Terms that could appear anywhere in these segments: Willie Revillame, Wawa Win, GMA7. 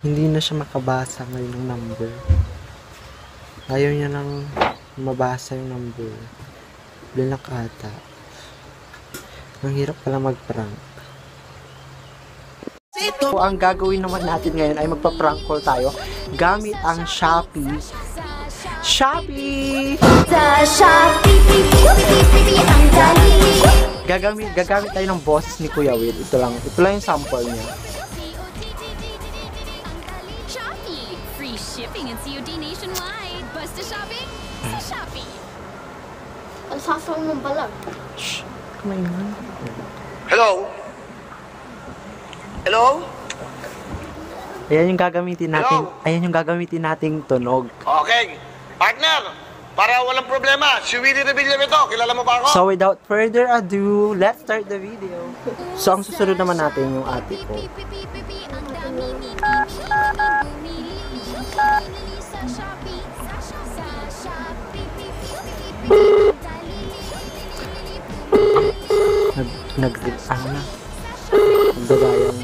hindi na siya makabasa ngayon ng number. Ayaw niya nang mabasa yung number. Blanak ata. Ang hirap pala mag-prank. So, ang gagawin naman natin ngayon ay magpa-prank call tayo gamit ang Shopee. Gagamit tayo ng boses ni Kuya Will. Ito lang yung sample niya. Free shipping and COD nationwide. Basta shopping sa Shopee. Ang sasawin mong balag. Shhh! Kamay nga. Hello? Hello? Ayan yung gagamitin natin. Hello? Ayan yung gagamitin nating tunog. Okay. Partner, para walang problema, si Willie Revillame ito. Kilala mo ba ako? So without further ado, let's start the video. So ang susunod naman natin yung ate ko. Nag-ano na. Nagdagayang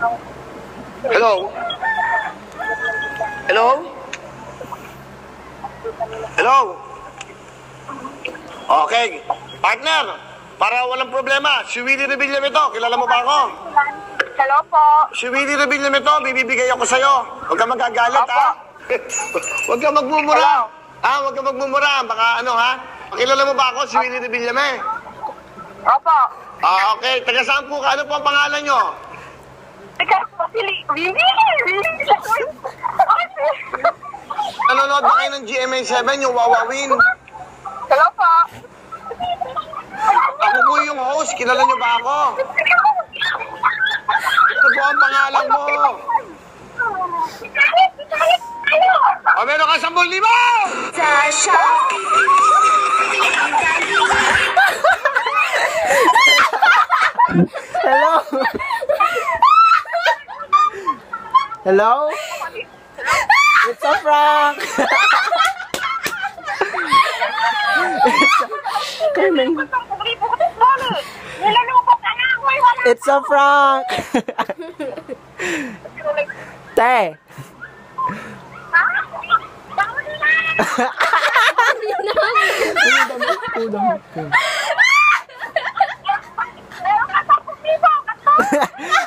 na. Hello? Hello? Hello? Okay. Partner, para walang problema, si Willie Revillame ito. Kilala mo ba ako? Hello po. Si Willie Revillame ito, bibibigay ako sa'yo. Huwag ka magagalit, ha? Huwag ka magmumura. Ah, huwag ka magmumura. Baka ano, ha? Kilala mo ba ako, si Willie Revillame? Opo. Ah, okay. Taga saan po ka? Ano po ang pangalan nyo? Nanonood ba kayo ng GMA7, yung Wawa Win? Hello po. Ako po yung host. Kilala nyo ba ako? Ano po ang pangalan mo? O, meron ka 10,000! Sasha! Hello? Hello? It's a prank! It's a prank! Te!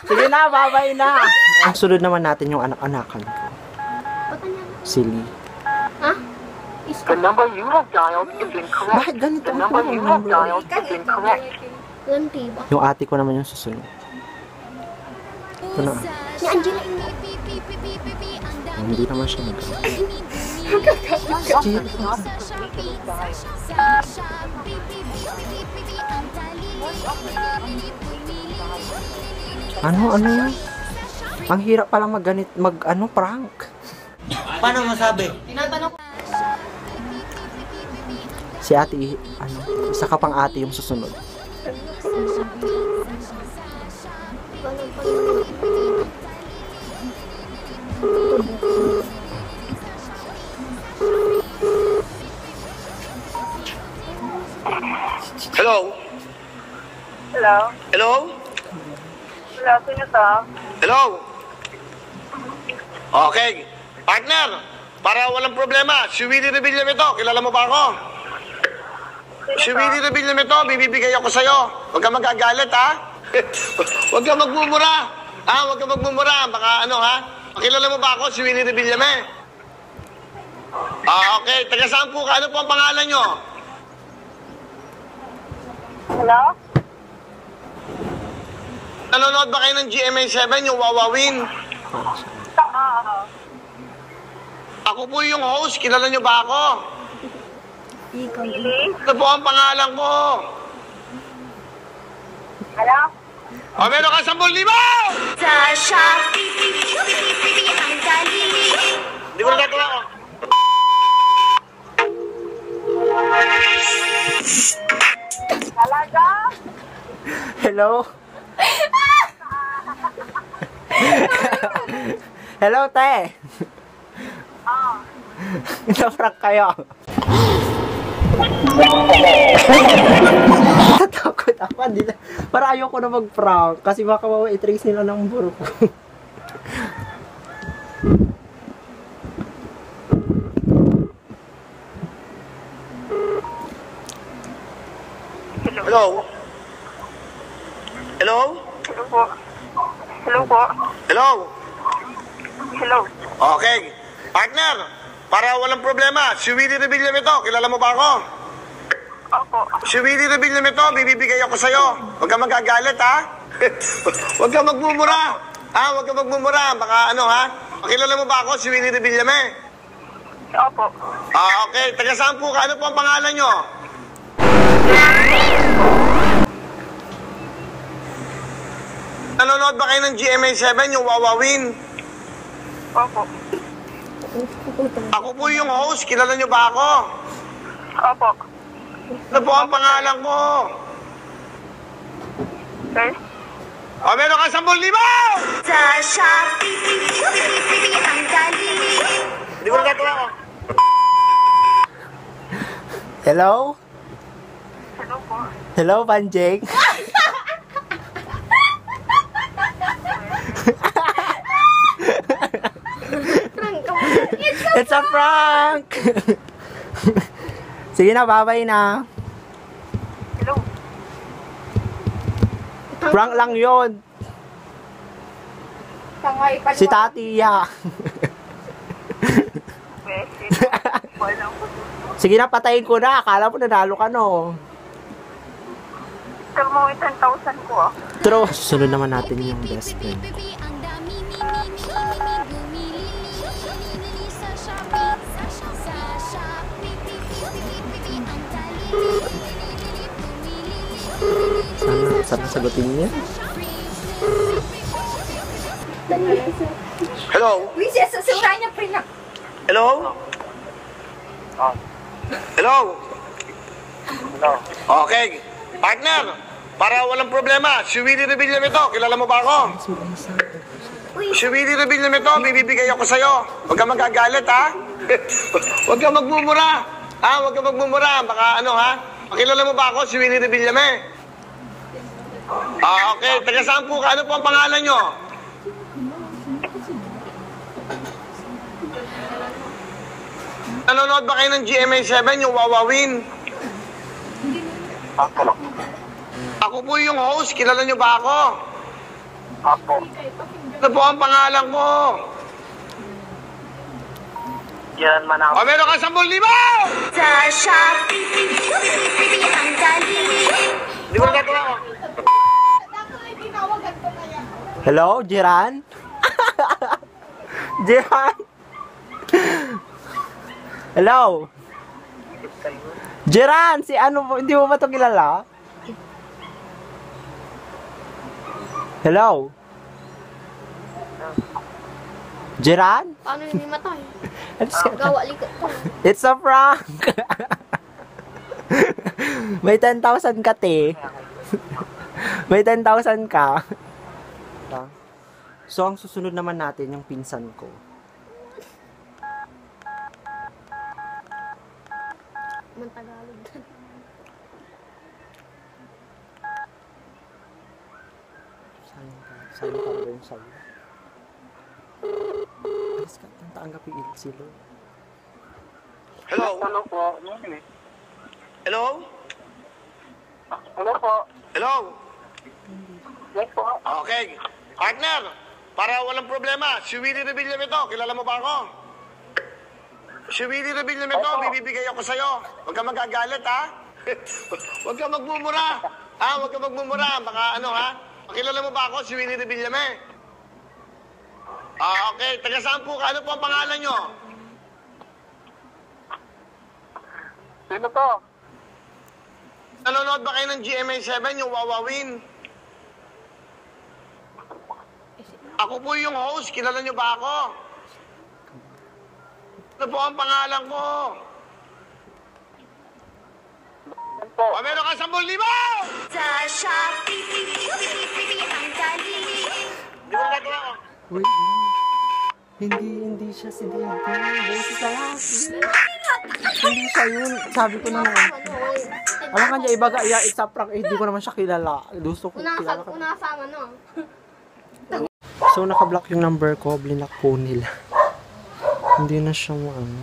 Sige na, babay na. Ang sunod naman natin yung anak-anakan ko. Silly. Ha? The number you have dialed is incorrect. Bakit ganito ang number you have dialed is incorrect? Yung ate ko naman yung susunod. Ito na. Hindi naman siya nagkakot. Ano yun? Ang hirap palang prank. Paano masabi? Tinatanong. Si ate, isa ka pang ate yung susunod. Hello? Hello? Hello? Hello, sino to? Hello? Okay. Partner, para walang problema, si Willie Revillame ito. Kilala mo ba ako? Si Willie Revillame ito, bibibigay ako sa'yo. Huwag ka magagalit, ha? Huwag ka magmumura. Ah, huwag ka magmumura. Baka ha? Kilala mo ba ako, si Willie Revillame? Ah, okay. Taga saan po ka? Ano po ang pangalan nyo? Hello? Nanonood ba kayo ng GMA7, yung Wawa Win? Ako po yung host. Kilala nyo ba ako? Ito po ang pangalan ko. Hello? O, meron ka 10,000! Sasha! Hindi ko na nagkala ko. Talaga? Hello? Hello, te! Ah. Ito prank kayo. natatakot ako nila. Para ayoko na mag-prank kasi baka ma-trace nila ng buro ko. Hello? Hello? Hello po. Hello po. Hello? Hello. Okay. Partner, para walang problema, si Willie Revillame ito. Kilala mo ba ako? Opo. Si Willie Revillame ito, bibibigay ako sa'yo. Huwag kang magagalit, ha? Huwag kang magmumura. Ha? Huwag kang magmumura. Baka ano, ha? Kilala mo ba ako, si Willie Revillame? Opo. Ah, okay. Taga saan po ka? Ano po ang pangalan nyo? Nanonood ba kayo ng GMA7, yung Wawa Win? Opo. Ako po yung host. Kilala nyo ba ako? Opo. Ano po ang pangalan mo? Sir? O, meron ka 10,000! Sa Shopee, ang dali. Hindi ko nagkatawa ko. Hello? Hello po. Hello, Panjeng. It's a prank! Sige na, babay na. Hello? Prank lang yun. Si Tatiya. Sige na, patayin ko na. Akala mo nanalo ka, no? Tama mo, 10,000 ko. True. Sunod naman natin yung best friend. Sana sagutin niya. Hello? Hello? Hello? Okay. Partner, para walang problema, si Willie Revillame ito. Kilala mo ba ako? Si Willie Revillame ito, bibibigay ako sa'yo. Huwag kang magagalit, ha? Huwag kang magmumura. Ha? Huwag kang magmumura. Baka ano, ha? Kilala mo ba ako, si Willie Revillame? Ah, okay. Taga saan po ka? Ano po ang pangalan nyo? Nanonood ba kayo ng GMA7, yung Wawa Win? Ako po yung host. Kilala nyo ba ako? Ako. Ano po ang pangalan mo? Yan man ako. O, meron ka 10,000! Sa Shopee, ang dali. Hindi mo nagkatawa ko. Hello, Jiran? Jiran? Hello? Jiran, si ano po? Hindi mo ba ito kilala? Hello? Jiran? Paano hindi matay? Gawa likot po. It's a prank! May 10,000 ka, te. May 10,000 ka. So, ang susunod naman natin yung pinsan ko. Saan ka ba yung sayo? Alas ka, tantaanggap yung ilig silo. Hello? Hello po. Hello? Hello po. Hello? Yes po. Okay. Partner, para walang problema, si Willie Revillame ito. Kilala mo ba ako? Si Willie Revillame ito, bibibigay ako sa'yo. Huwag kang magagalit, ha? Huwag kang magmumura. Ha? Huwag kang magmumura. Baka ano, ha? Kilala mo ba ako, si Willie Revillame? Ah, okay. Taga saan po ka? Ano po ang pangalan nyo? Sino to? Nanonood ba kayo ng GMA7, yung Wawa Win? Ako po yung host. Kilala nyo ba ako? Ano po ang pangalan mo? O, meron ka 10,000! Sa Shopee, ang dali. Hindi mo nagkatawa ko. Uy, hindi siya si Diante. Hindi siya yun. Sabi ko na naman. Ang kanya ibaga iya itsaprang eh di ko naman siya kilala. Gusto ko kilala. Unasama no. So naka-block yung number ko, blinak po nila. Hindi na siya mo ano.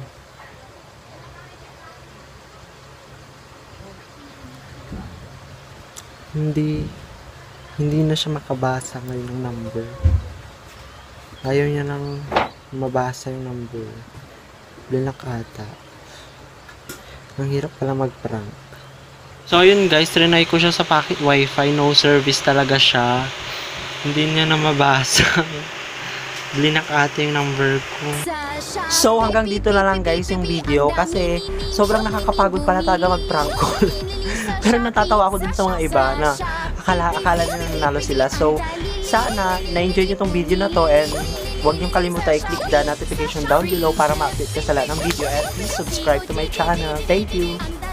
Hindi na siya makabasa ngayon ng number. Ayaw niya nang mabasa yung number. Blinak ata. Ang hirap pala mag-prank. So ayun guys, trinay ko siya sa packet wifi, no service talaga siya. Hindi niya na mabasa. Blinak ata yung number ko. So hanggang dito na lang guys yung video kasi sobrang nakakapagod pala talaga mag-prank call. Pero natatawa ako din sa mga iba na akala nila nanalo sila. So sana na-enjoy niyo tong video na to and huwag niyong kalimutan i-click the notification down below para ma-update ka sa lahat ng video and please subscribe to my channel. Thank you!